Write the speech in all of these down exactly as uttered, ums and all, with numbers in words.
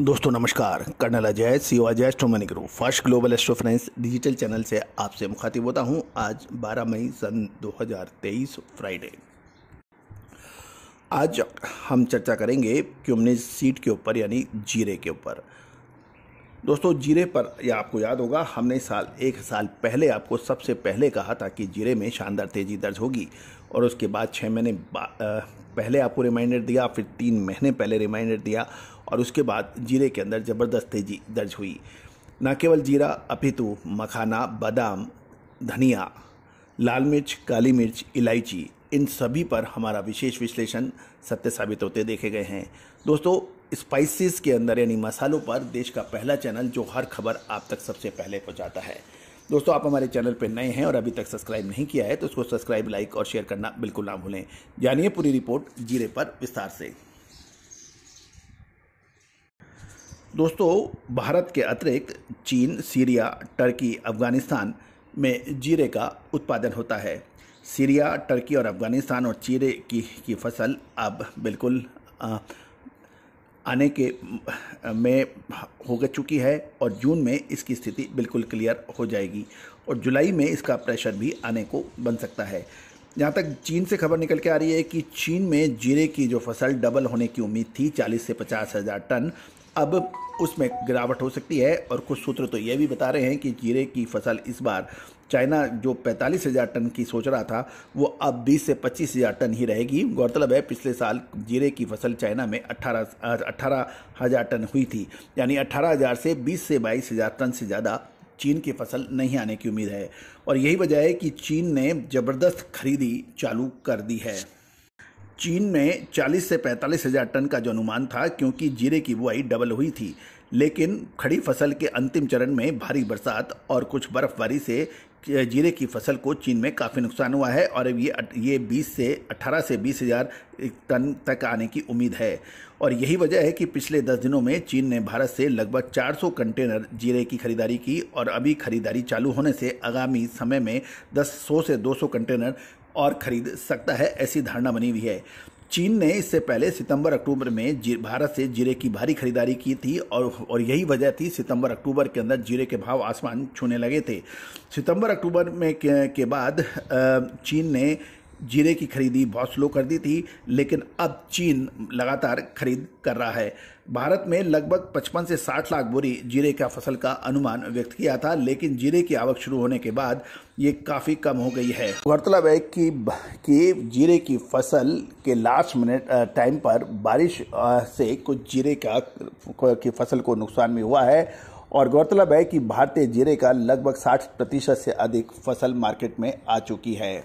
दोस्तों नमस्कार, colonel Ajay CO Ajay Astromoney group first global astro finance digital channel से आपसे मुखातिब होता हूं। आज बारह मई सन दो हज़ार तेईस फ्राइडे। आज हम चर्चा करेंगे क्यूमनीस सीड के ऊपर यानी जीरे के ऊपर। दोस्तों जीरे पर या आपको याद होगा हमने साल एक साल पहले आपको सबसे पहले कहा था कि जीरे में शानदार तेज़ी दर्ज होगी और उसके बाद छः महीने पहले आपको रिमाइंडर दिया, फिर तीन महीने पहले रिमाइंडर दिया और उसके बाद जीरे के अंदर ज़बरदस्त तेज़ी दर्ज हुई। न केवल जीरा अपितु मखाना, बादाम, धनिया, लाल मिर्च, काली मिर्च, इलायची, इन सभी पर हमारा विशेष विश्लेषण सत्य साबित होते देखे गए हैं। दोस्तों स्पाइसेस के अंदर यानी मसालों पर देश का पहला चैनल जो हर खबर आप तक सबसे पहले पहुंचाता है। दोस्तों आप हमारे चैनल पर नए हैं और अभी तक सब्सक्राइब नहीं किया है तो उसको सब्सक्राइब, लाइक और शेयर करना बिल्कुल ना भूलें। जानिए पूरी रिपोर्ट जीरे पर विस्तार से। दोस्तों भारत के अतिरिक्त चीन, सीरिया, टर्की, अफगानिस्तान में जीरे का उत्पादन होता है। सीरिया, टर्की और अफगानिस्तान और जीरे की की फसल अब बिल्कुल आ, आने के में हो चुकी है और जून में इसकी स्थिति बिल्कुल क्लियर हो जाएगी और जुलाई में इसका प्रेशर भी आने को बन सकता है। जहाँ तक चीन से खबर निकल के आ रही है कि चीन में जीरे की जो फसल डबल होने की उम्मीद थी चालीस से पचास हज़ार टन, अब उसमें गिरावट हो सकती है और कुछ सूत्र तो यह भी बता रहे हैं कि जीरे की फसल इस बार चाइना जो पैंतालीस हज़ार टन की सोच रहा था वो अब बीस से पच्चीस हज़ार टन ही रहेगी। गौरतलब है पिछले साल जीरे की फसल चाइना में अठारह हज़ार टन हुई थी, यानी अठारह हज़ार से बीस से बाईस हज़ार टन से ज़्यादा चीन की फसल नहीं आने की उम्मीद है और यही वजह है कि चीन ने ज़बरदस्त खरीदी चालू कर दी है। चीन में चालीस से पैंतालीस हज़ार टन का जो अनुमान था क्योंकि जीरे की बुआई डबल हुई थी, लेकिन खड़ी फसल के अंतिम चरण में भारी बरसात और कुछ बर्फबारी से जीरे की फसल को चीन में काफ़ी नुकसान हुआ है और ये ये बीस से अठारह से बीस हज़ार टन तक आने की उम्मीद है और यही वजह है कि पिछले दस दिनों में चीन ने भारत से लगभग चार सौ कंटेनर जीरे की खरीदारी की और अभी खरीदारी चालू होने से आगामी समय में सौ से दो सौ कंटेनर और खरीद सकता है, ऐसी धारणा बनी हुई है। चीन ने इससे पहले सितंबर अक्टूबर में भारत से जीरे की भारी खरीदारी की थी और और यही वजह थी सितंबर अक्टूबर के अंदर जीरे के भाव आसमान छूने लगे थे। सितंबर अक्टूबर में के, के बाद चीन ने जीरे की खरीदी बहुत स्लो कर दी थी, लेकिन अब चीन लगातार खरीद कर रहा है। भारत में लगभग पचपन से साठ लाख बोरी जीरे का फसल का अनुमान व्यक्त किया था, लेकिन जीरे की आवक शुरू होने के बाद ये काफ़ी कम हो गई है। गौरतलब है कि कि जीरे की फसल के लास्ट मिनट टाइम पर बारिश से कुछ जीरे का की फसल को नुकसान भी हुआ है और गौरतलब है कि भारतीय जीरे का लगभग साठ प्रतिशत से अधिक फसल मार्केट में आ चुकी है।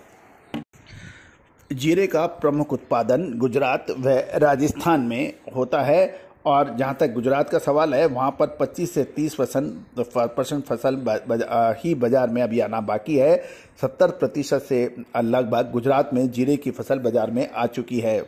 जीरे का प्रमुख उत्पादन गुजरात व राजस्थान में होता है और जहां तक गुजरात का सवाल है वहां पर पच्चीस से तीस परसेंट फसल बजा, ही बाज़ार में अभी आना बाकी है। सत्तर प्रतिशत से लगभग गुजरात में जीरे की फसल बाज़ार में आ चुकी है।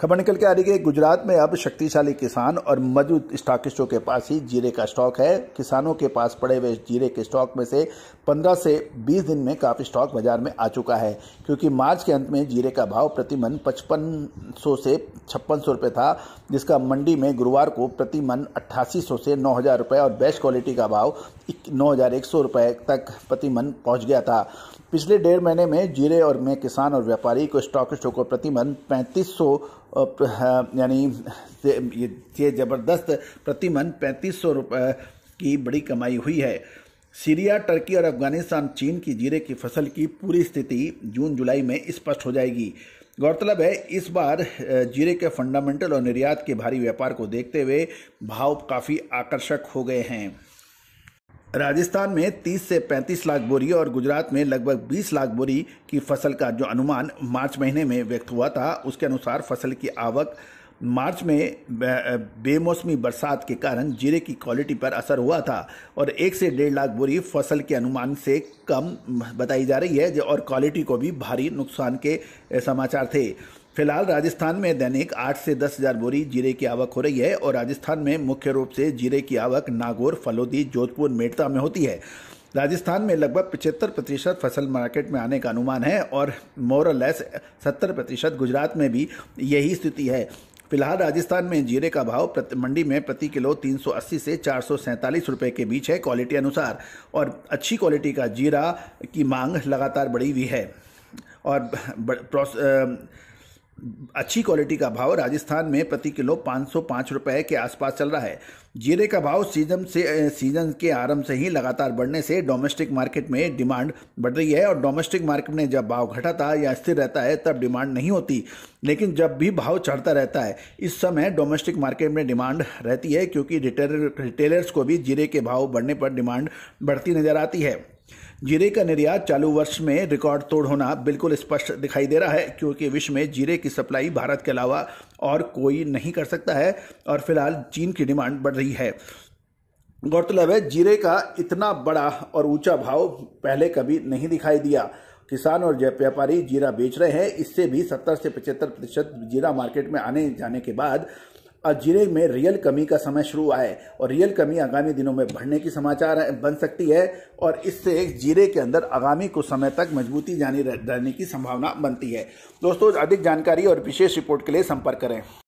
खबर निकल के आ रही है कि गुजरात में अब शक्तिशाली किसान और मौजूद स्टॉकिस्टों के पास ही जीरे का स्टॉक है। किसानों के पास पड़े हुए जीरे के स्टॉक में से पंद्रह से बीस दिन में काफ़ी स्टॉक बाजार में आ चुका है, क्योंकि मार्च के अंत में जीरे का भाव प्रति मन पचपन सौ से छप्पन सौ रुपये था, जिसका मंडी में गुरुवार को प्रति मन अट्ठासी सौ से नौ हज़ार रुपये और बेस्ट क्वालिटी का भाव नौ हज़ार एक सौ रुपये तक प्रति मन पहुँच गया था। पिछले डेढ़ महीने में जीरे और में किसान और व्यापारी को स्टॉकिस्टों को प्रति मन पैंतीस सौ यानी ये ज़बरदस्त प्रति मन पैंतीस सौ रुपये की बड़ी कमाई हुई है। सीरिया, टर्की और अफगानिस्तान चीन की जीरे की फसल की पूरी स्थिति जून जुलाई में स्पष्ट हो जाएगी। गौरतलब है इस बार जीरे के फंडामेंटल और निर्यात के भारी व्यापार को देखते हुए भाव काफ़ी आकर्षक हो गए हैं। राजस्थान में तीस से पैंतीस लाख बोरी और गुजरात में लगभग बीस लाख बोरी की फसल का जो अनुमान मार्च महीने में व्यक्त हुआ था, उसके अनुसार फसल की आवक मार्च में बेमौसमी बरसात के कारण जीरे की क्वालिटी पर असर हुआ था और एक से डेढ़ लाख बोरी फसल के अनुमान से कम बताई जा रही है और क्वालिटी को भी भारी नुकसान के समाचार थे। फिलहाल राजस्थान में दैनिक आठ से दस हज़ार बोरी जीरे की आवक हो रही है और राजस्थान में मुख्य रूप से जीरे की आवक नागौर, फलोदी, जोधपुर, मेड़ता में होती है। राजस्थान में लगभग पचहत्तर प्रतिशत फसल मार्केट में आने का अनुमान है और मोर और लेस सत्तर प्रतिशत गुजरात में भी यही स्थिति है। फिलहाल राजस्थान में जीरे का भाव मंडी में प्रति किलो तीन सौ अस्सी से चार सौ सैंतालीस रुपये के बीच है क्वालिटी अनुसार, और अच्छी क्वालिटी का जीरा की मांग लगातार बढ़ी हुई है। और अच्छी क्वालिटी का भाव राजस्थान में प्रति किलो पाँच सौ पाँच रुपये के आसपास चल रहा है। जीरे का भाव सीजन से सीजन के आरंभ से ही लगातार बढ़ने से डोमेस्टिक मार्केट में डिमांड बढ़ रही है। और डोमेस्टिक मार्केट में जब भाव घटाता या स्थिर रहता है तब डिमांड नहीं होती, लेकिन जब भी भाव चढ़ता रहता है इस समय डोमेस्टिक मार्केट में डिमांड रहती है, क्योंकि रिटेलर रिटेलर्स को भी जीरे के भाव बढ़ने पर डिमांड बढ़ती नजर आती है। जीरे का निर्यात चालू वर्ष में रिकॉर्ड तोड़ होना बिल्कुल स्पष्ट दिखाई दे रहा है, क्योंकि विश्व में जीरे की सप्लाई भारत के अलावा और कोई नहीं कर सकता है, और फिलहाल चीन की डिमांड बढ़ रही है। गौरतलब है, जीरे का इतना बड़ा और ऊंचा भाव पहले कभी नहीं दिखाई दिया। किसान और व्यापारी जीरा बेच रहे हैं। इससे भी सत्तर से पचहत्तर प्रतिशत जीरा मार्केट में आने जाने के बाद और जीरे में रियल कमी का समय शुरू आए, और रियल कमी आगामी दिनों में बढ़ने की समाचार बन सकती है, और इससे जीरे के अंदर आगामी कुछ समय तक मजबूती जानी रहने की संभावना बनती है। दोस्तों, अधिक जानकारी और विशेष रिपोर्ट के लिए संपर्क करें।